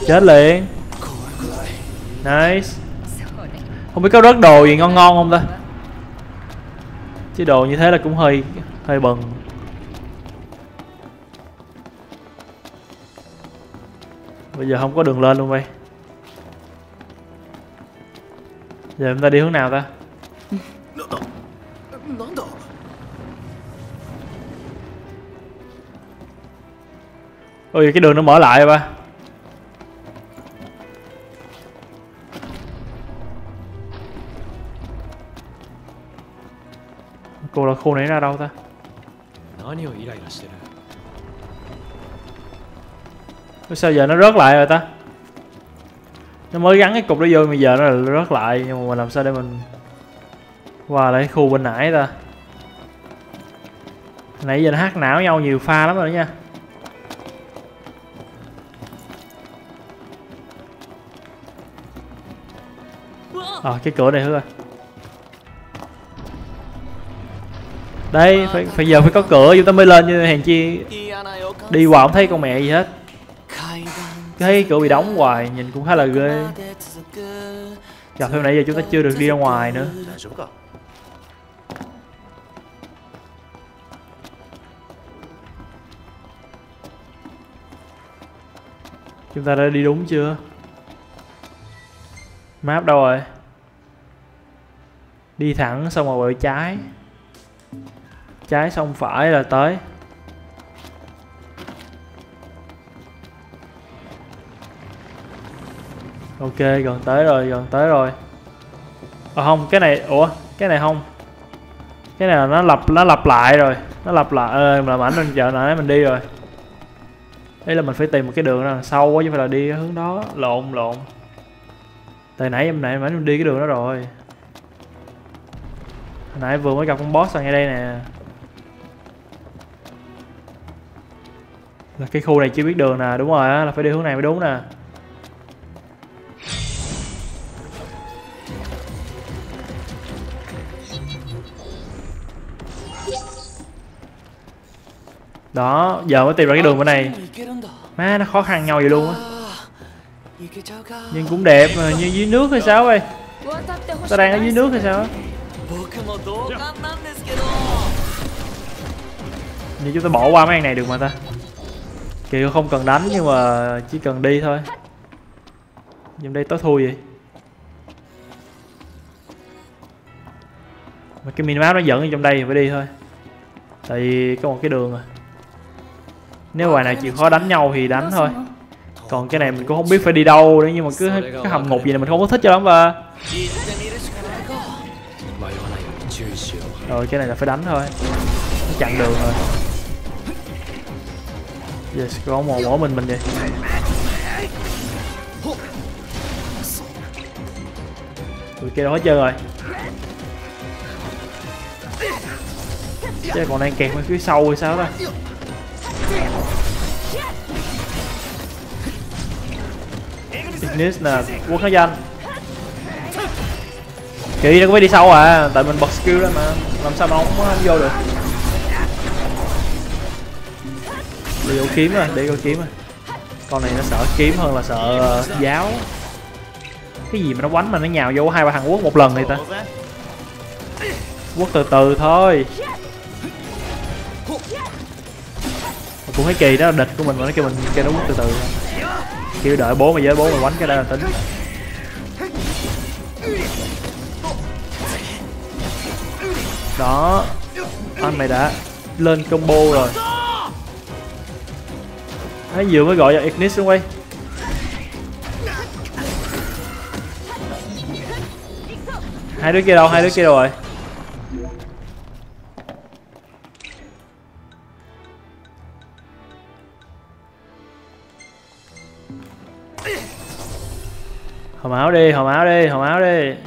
Chết liền. Nice. Không biết có rớt đồ gì ngon ngon không ta? Chứ đồ như thế là cũng hơi bần. Bây giờ không có đường lên luôn vậy. Giờ chúng ta đi hướng nào ta? Ôi cái đường nó mở lại ba. Cô là khô nấy ra đâu ta? Sao giờ nó rớt lại rồi ta? Nó mới gắn cái cục đó vô mà giờ nó là rớt lại. Nhưng mà mình làm sao để mình qua lại khu bên nãy ta? Nãy giờ nó hát não nhau nhiều pha lắm rồi nha. Ờ, cái cửa này thôi. Đây, phải giờ phải có cửa chúng ta mới lên, như hèn chi đi vào không thấy con mẹ gì hết. Cái cửa bị đóng hoài, nhìn cũng khá là ghê. Giờ hôm nãy giờ chúng ta chưa được đi ra ngoài nữa. Chúng ta đã đi đúng chưa? Map đâu rồi? Đi thẳng xong rồi quẹo trái. Trái xong phải là tới. Ok, gần tới rồi, gần tới rồi. Ờ không, cái này, ủa, cái này không. Cái này là nó lặp lại rồi. Nó lặp lại, làm ảnh lên chợ nãy mình đi rồi. Đấy là mình phải tìm một cái đường đằng sau quá chứ phải là đi hướng đó, lộn. Từ nãy em này mình đi cái đường đó rồi. Hồi nãy vừa mới gặp con boss ở ngay đây nè. Là cái khu này chưa biết đường nè, đúng rồi á, là phải đi hướng này mới đúng nè. Đó, giờ mới tìm ra cái đường bên này. Má, nó khó khăn nhau vậy luôn á. Nhưng cũng đẹp mà, như dưới nước hay sao vậy? Ta đang ở dưới nước hay sao á? Nhưng chúng ta bỏ qua mấy anh này được mà ta. Kiểu không cần đánh nhưng mà chỉ cần đi thôi. Nhưng đây tối thui vậy. Mà cái minimap nó dẫn ở trong đây thì phải đi thôi. Tại vì có một cái đường à. Nếu bài nào chịu khó đánh nhau thì đánh thôi. Còn cái này mình cũng không biết phải đi đâu nữa, nhưng mà cứ cái hầm ngục gì này mình không có thích cho lắm và. Rồi cái này là phải đánh thôi. Nó chặn đường rồi. Giờ có một mỗi mình vậy. Tụi kia đó hết trơn rồi. Chứ còn đang kẹt ở phía sau hay sao đó. Ignis nè, quất nó danh. Kỳ nó có phải đi sau à, tại mình bật skill ra mà. Làm sao mà không vô được. Đi vô kiếm rồi, để vô kiếm rồi. Con này nó sợ kiếm hơn là sợ giáo. Cái gì mà nó quánh mà nó nhào vô 2-3 thằng quất một lần này ta. Quất từ từ thôi. Mà cũng thấy kỳ đó, địch của mình mà nó kêu mình kêu nó quất từ từ. Kêu đợi bố mày với bố mày quánh cái đó là tính. Đó, anh mày đã lên combo rồi. Đấy, vừa mới gọi vào Ignis luôn quay. Hai đứa kia đâu, hai đứa kia đâu rồi? Hòm áo đi.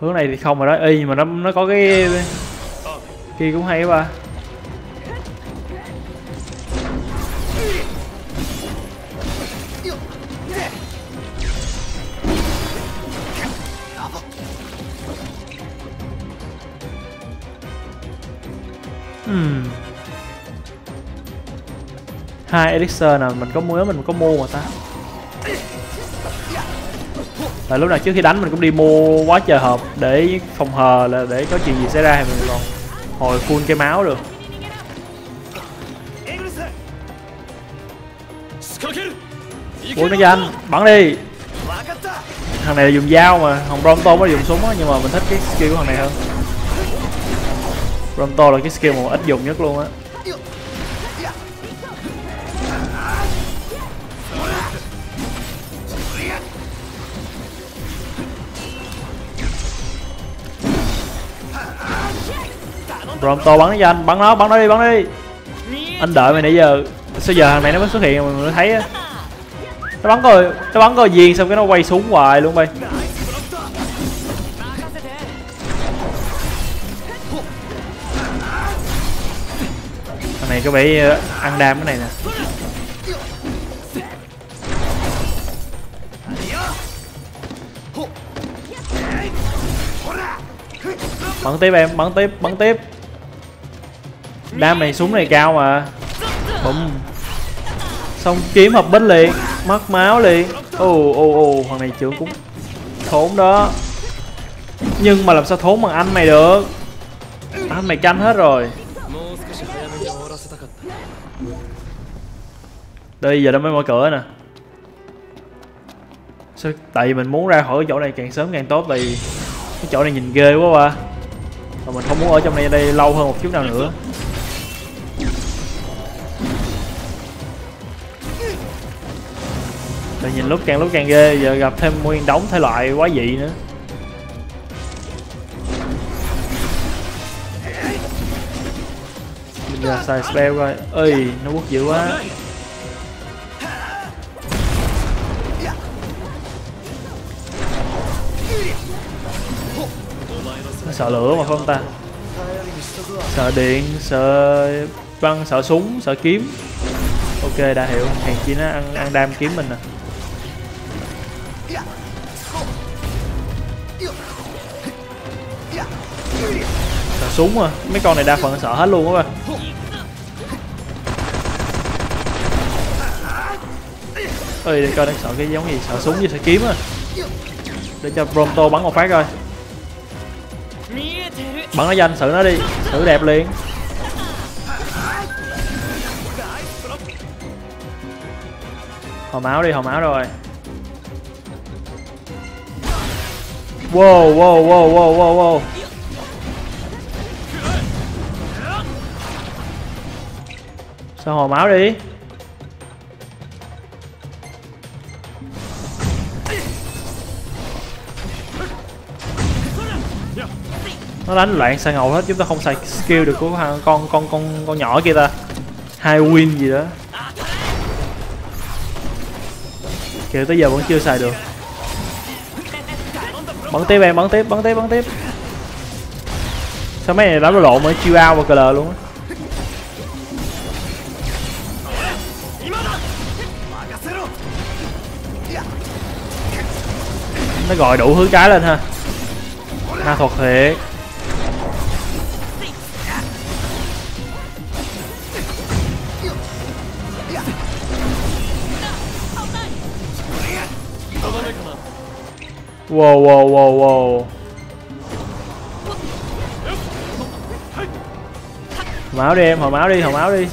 Hướng này thì không rồi đó. Ê, mà nó có cái kia cũng hay quá ba. Hai elixir nào mình có mua, mà ta. Tại lúc nào trước khi đánh mình cũng đi mua quá trời hộp để phòng hờ là để có chuyện gì xảy ra thì mình còn hồi full cái máu được. Ui nó nhanh, bắn đi. Thằng này là dùng dao mà, thằng Prompto mới dùng súng á, nhưng mà mình thích cái skill của thằng này hơn. Prompto là cái skill mà ít dùng nhất luôn á. Prompto bắn nó cho anh, bắn nó đi. Anh đợi mày nãy giờ. Sao giờ thằng này nó mới xuất hiện mà mình mới thấy á. Nó bắn coi viên xong cái nó quay xuống hoài luôn bay. Thằng này có vẻ ăn đam cái này nè. Bắn tiếp em, bắn tiếp. Đam này súng này cao mà. Bùm. Xong kiếm hợp bích liền, mất máu liền. Ồ, thằng này trưởng cũng thốn đó. Nhưng mà làm sao thốn bằng anh mày được? Anh mày canh hết rồi. Đây giờ nó mới mở cửa nè. Sao? Tại vì mình muốn ra khỏi chỗ này càng sớm càng tốt, tại vì cái chỗ này nhìn ghê quá ba. Và mình không muốn ở trong này đây lâu hơn một chút nào nữa. Để nhìn lúc càng ghê, giờ gặp thêm nguyên đống thể loại quá dị nữa. Mình ra xài spell coi. Ơi, nó quất dữ quá. Nó sợ lửa mà phải không ta? Sợ điện, sợ băng, sợ súng, sợ kiếm. Ok, đã hiểu. Hàng chi nó ăn đam kiếm mình nè. Sợ súng à? Mấy con này đa phần sợ hết luôn á ba. Ơi, để coi đang sợ cái giống gì? Sợ súng với sợ kiếm á. Để cho Prompto bắn một phát coi. Bắn nó danh, xử nó đi, xử đẹp liền. Hồi máu rồi. Wow. Sao hồi máu đi? Nó đánh loạn xài ngầu hết, chúng ta không xài skill được của con nhỏ kia ta. Hai win gì đó. Kìa tới giờ vẫn chưa xài được. Bắn tiếp em, bắn tiếp. Sao mấy này đánh lộn mới chiêu out và cờ luôn á. Nó gọi đủ thứ cái lên ha. Ma thuật thiệt. Wow. Máu đi em, hồi máu đi.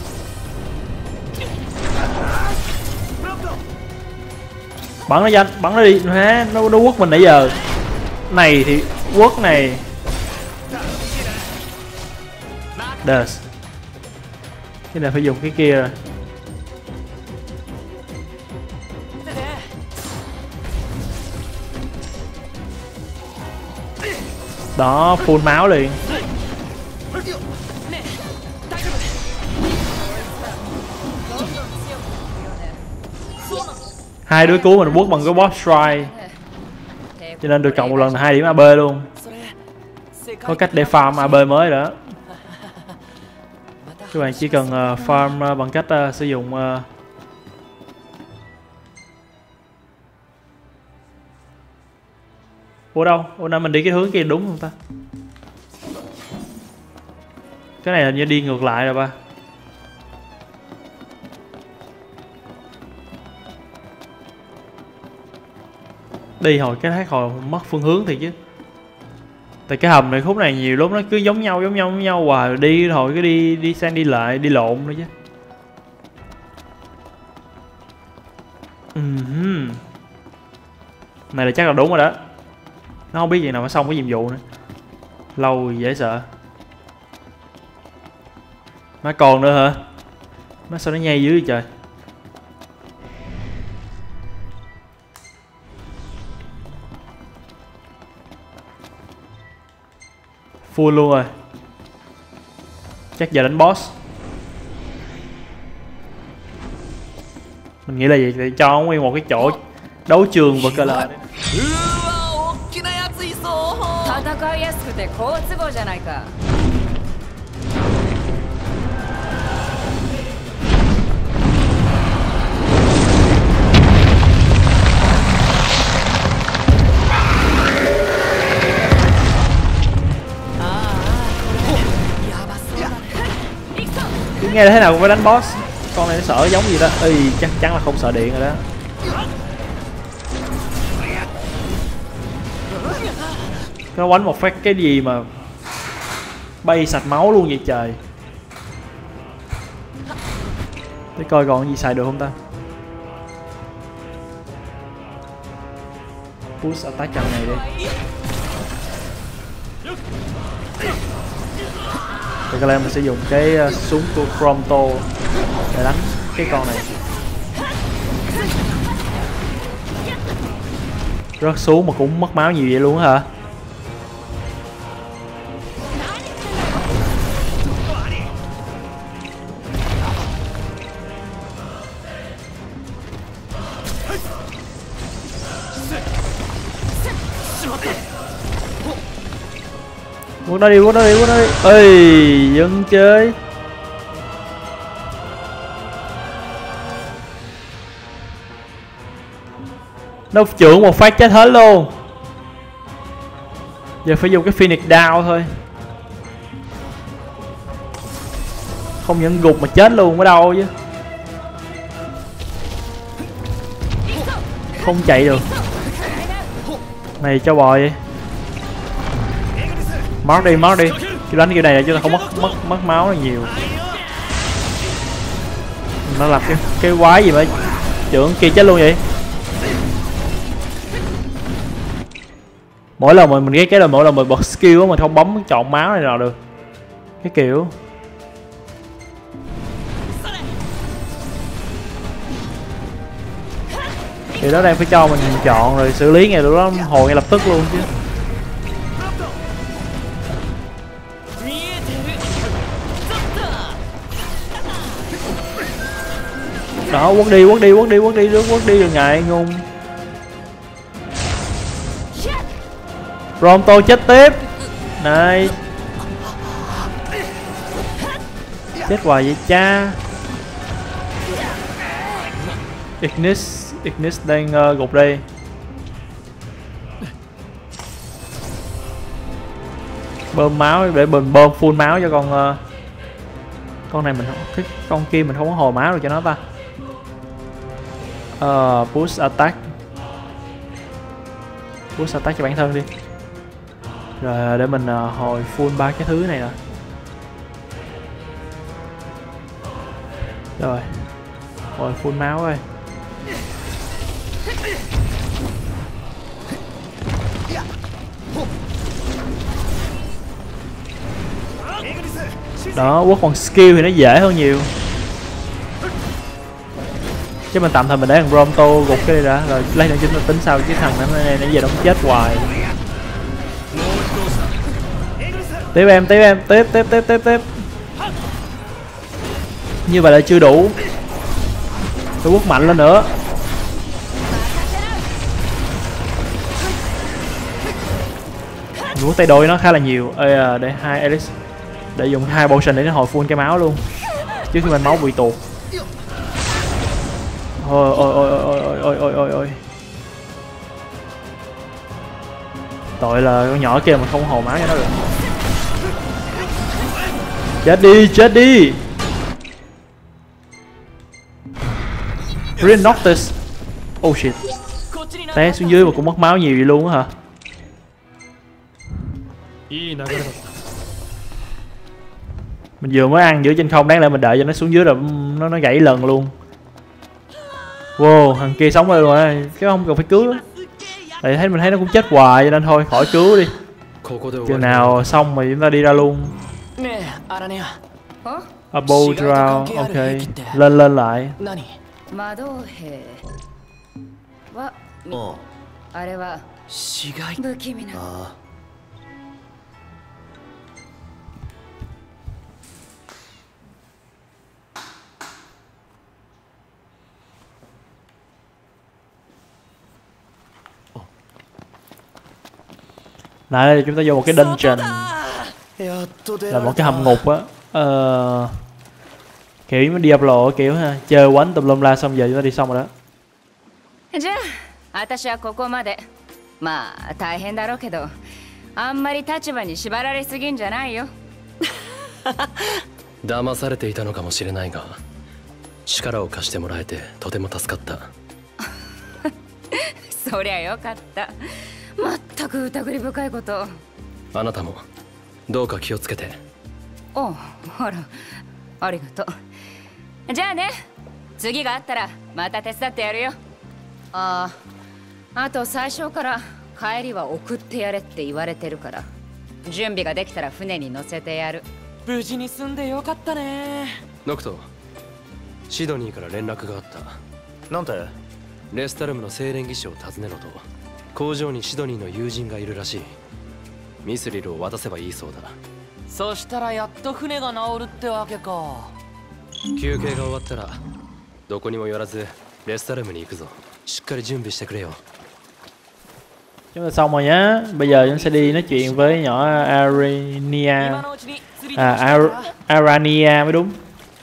Bắn nó danh, bắn nó đi. Hả? Nó quất mình nãy giờ. Này thì quất này. Đợt. Cái này phải dùng cái kia rồi. Đó, full máu liền. Hai đứa cứu mình quất bằng cái Warp Strike, cho nên được cộng một lần là 2 điểm AB luôn. Có cách để farm AB mới đó. Các bạn chỉ cần farm bằng cách sử dụng ủa đâu? Ủa nãy mình đi cái hướng kia đúng không ta? Cái này là như đi ngược lại rồi ba. Đi hồi cái thác hồi mất phương hướng thì chứ. Tại cái hầm này khúc này nhiều lúc nó cứ giống nhau hoài, đi hồi cái đi sang đi lại, đi lộn nữa chứ. Này là chắc là đúng rồi đó. Nó không biết gì nào mà xong cái nhiệm vụ nữa. Lâu dễ sợ. Má còn nữa hả? Má sao nó nhây dữ vậy trời. Full luôn rồi. chắc giờ đánh boss. Mình nghĩ là vậy để cho nguyên một cái chỗ đấu trường và cơ lợi. Nghe thế nào cũng phải đánh boss. Con này nó sợ giống gì đó. Ê, chắc chắn là không sợ điện rồi đó. Nó quánh một phát cái gì mà bay sạch máu luôn vậy trời. Để coi còn gì xài được không ta. Push attack trận này đi. Thì có lẽ mình sẽ dùng cái súng của Prompto để đánh cái con này. Rớt xuống mà cũng mất máu nhiều vậy luôn hả? Nó đi, nó đi. Ê, dân chơi. Nó chưởng một phát chết hết luôn. Giờ phải dùng cái Phoenix Down thôi. Không những gục mà chết luôn ở đâu chứ. Không chạy được. Này cho bò vậy. Máu đi, Chứ đánh kiểu này là chúng ta không mất máu là nhiều. Nó làm cái quái gì mà trưởng kia chết luôn vậy. Mỗi lần mình ghé cái là mỗi lần mình bật skill mình không bấm chọn máu này nào được. Cái kiểu thì đó đang phải cho mình chọn rồi xử lý ngay lúc đó hồi ngay lập tức luôn chứ. Đó, quất đi đừng ngại ngung. Prompto chết tiếp. Này. Chết hoài vậy cha. Ignis đang gục đây. Bơm máu để bơm full máu cho con này mình không, con kia mình không có hồi máu được cho nó ta. Push attack cho bản thân đi. Rồi để mình hồi full ba cái thứ này nè. Rồi hồi full máu ơi. Đó, quất còn skill thì nó dễ hơn nhiều. Chứ mình tạm thời mình để thằng Prompto gục cái đi đã, rồi lấy thằng chính là tính sau chứ thằng này nãy giờ nó chết hoài. Tiếp em, tiếp. Như vậy là chưa đủ. Tôi quất mạnh lên nữa. Quất tay đôi nó khá là nhiều. Ê, để hai Elixir, để dùng hai potion để nó hồi full cái máu luôn. Trước khi mình máu bị tuột. Ôi. Tội là con nhỏ kia mà không hồ máu cho nó được. Chết đi. Green Noctis. Oh shit. Té xuống dưới mà cũng mất máu nhiều vậy luôn á hả? Mình vừa mới ăn giữa trên không, đáng lẽ mình đợi cho nó xuống dưới rồi nó gãy lần luôn. Wow, thằng kia sống đây luôn rồi, cái không cần phải cứu lắm. Tại thấy mình thấy nó cũng chết hoài cho nên thôi khỏi cứu đi. Chừng nào xong mà chúng ta đi ra luôn. Above Drown, ok. Lên lại. Đây chúng ta vô một cái dungeon, là một cái hầm ngục á, kiểu mới Diablo kiểu ha, chơi quánh tùm lum la xong giờ chúng ta đi xong rồi đó. Chúng ta xong rồi nhá. Bây giờ chúng sẽ đi nói chuyện với nhỏ Aranea. Aranea mới đúng.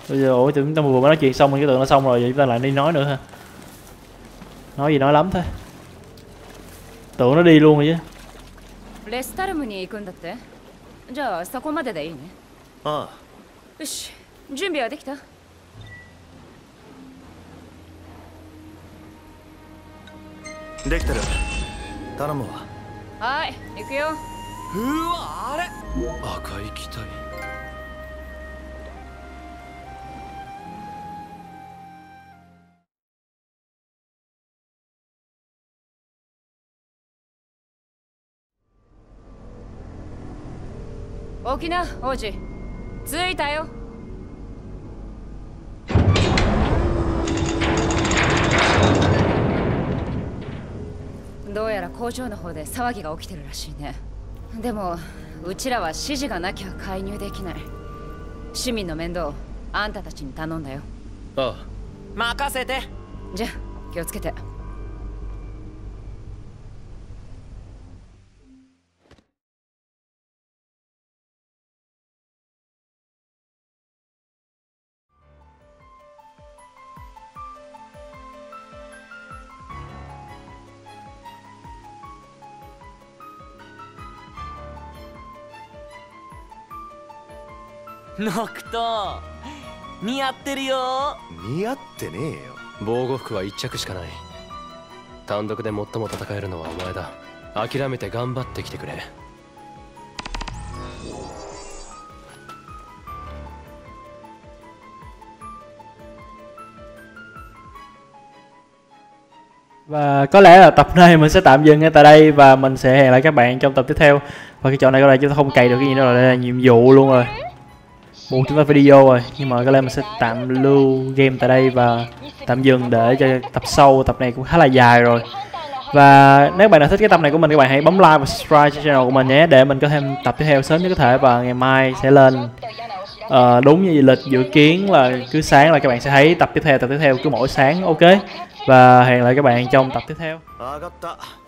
Bây giờ ủa chúng ta vừa mới nói chuyện xong rồi, cái tượng nó xong rồi, giờ chúng ta lại đi nói nữa ha. Nói gì nói lắm thôi. Tưởng nó đi luôn rồi chứ. Okina, Oji. Tsuitayo. Nocto, 似合ってるよ。似合ってねえよ。防護服は1着しかない。単独で最も戦えるのはお前だ。諦めて頑張ってきてくれ。Và có lẽ là tập này mình sẽ tạm dừng ngay tại đây và mình sẽ hẹn lại các bạn trong tập tiếp theo. Và cái chỗ này có lẽ chúng ta không cày được cái gì nữa rồi, đây là nhiệm vụ luôn rồi. Buồn chúng ta phải đi vô rồi, nhưng mà có lẽ mình sẽ tạm lưu game tại đây và tạm dừng để cho tập sau. Tập này cũng khá là dài rồi. Và nếu bạn nào thích cái tập này của mình, các bạn hãy bấm like và subscribe cho channel của mình nhé, để mình có thêm tập tiếp theo sớm nhất có thể. Và ngày mai sẽ lên đúng như lịch dự kiến là cứ sáng là các bạn sẽ thấy tập tiếp theo cứ mỗi sáng. Ok, và hẹn lại các bạn trong tập tiếp theo.